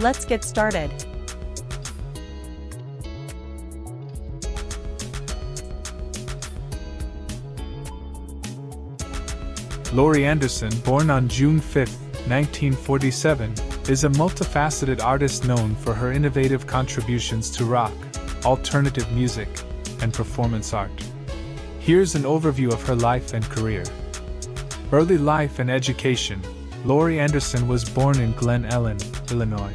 Let's get started. Laurie Anderson, born on June 5, 1947, is a multifaceted artist known for her innovative contributions to rock, alternative music, and performance art. Here's an overview of her life and career. Early life and education. Laurie Anderson was born in Glen Ellyn, Illinois.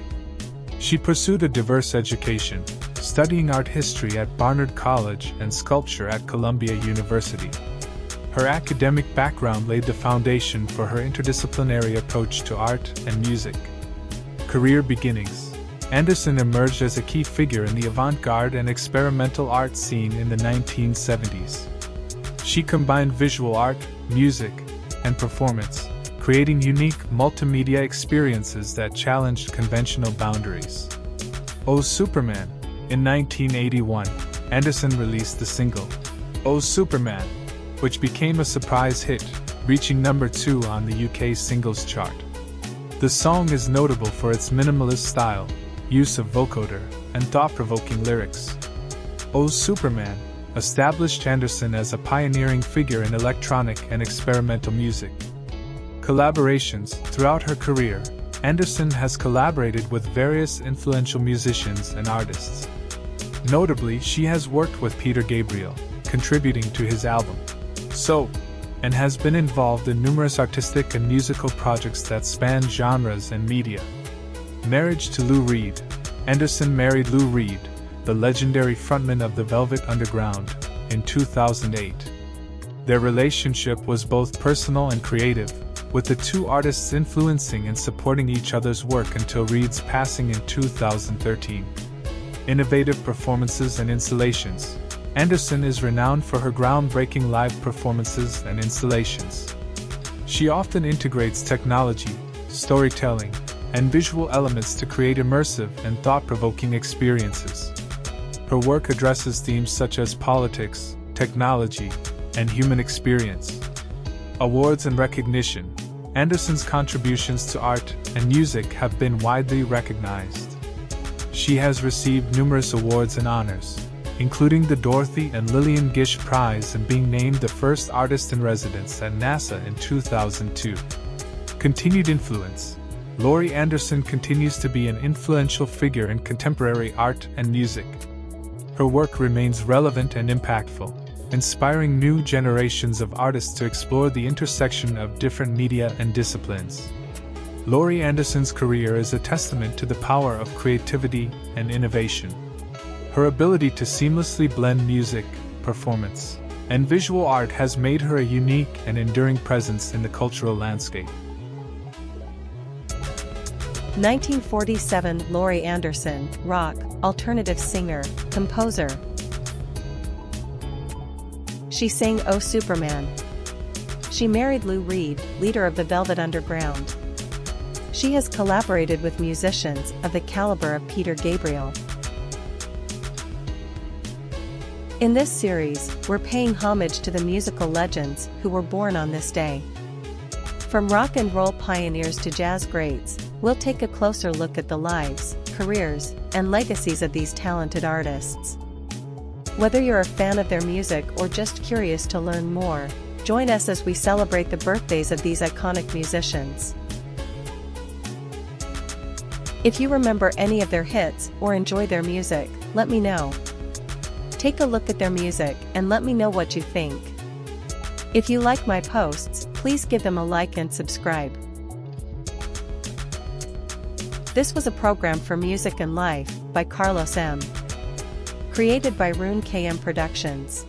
She pursued a diverse education, studying art history at Barnard College and sculpture at Columbia University. Her academic background laid the foundation for her interdisciplinary approach to art and music. Career beginnings. Anderson emerged as a key figure in the avant-garde and experimental art scene in the 1970s. She combined visual art, music, and performance, creating unique multimedia experiences that challenged conventional boundaries. O Superman. In 1981, Anderson released the single, O Superman, which became a surprise hit, reaching number 2 on the UK singles chart. The song is notable for its minimalist style, use of vocoder, and thought-provoking lyrics. O Superman established Anderson as a pioneering figure in electronic and experimental music. Collaborations. Throughout her career, Anderson has collaborated with various influential musicians and artists. Notably, she has worked with Peter Gabriel, contributing to his album, So, and has been involved in numerous artistic and musical projects that span genres and media. Marriage to Lou Reed. Anderson married Lou Reed, the legendary frontman of the Velvet Underground, in 2008. Their relationship was both personal and creative, with the two artists influencing and supporting each other's work until Reed's passing in 2013. Innovative performances and installations. Anderson is renowned for her groundbreaking live performances and installations. She often integrates technology, storytelling, and visual elements to create immersive and thought-provoking experiences. Her work addresses themes such as politics, technology, and human experience. Awards and recognition. Anderson's contributions to art and music have been widely recognized. She has received numerous awards and honors, including the Dorothy and Lillian Gish Prize and being named the first artist-in-residence at NASA in 2002. Continued influence. Laurie Anderson continues to be an influential figure in contemporary art and music. Her work remains relevant and impactful, inspiring new generations of artists to explore the intersection of different media and disciplines. Laurie Anderson's career is a testament to the power of creativity and innovation. Her ability to seamlessly blend music, performance, and visual art has made her a unique and enduring presence in the cultural landscape. 1947 Laurie Anderson, rock, alternative singer, composer. She sang O Superman. She married Lou Reed, leader of the Velvet Underground. She has collaborated with musicians of the caliber of Peter Gabriel. In this series, we're paying homage to the musical legends who were born on this day. From rock and roll pioneers to jazz greats, we'll take a closer look at the lives, careers, and legacies of these talented artists. Whether you're a fan of their music or just curious to learn more, join us as we celebrate the birthdays of these iconic musicians. If you remember any of their hits or enjoy their music, let me know. Take a look at their music and let me know what you think. If you like my posts, please give them a like and subscribe. This was a program for Music and Life by Karlos M. Created by Rune KM Productions.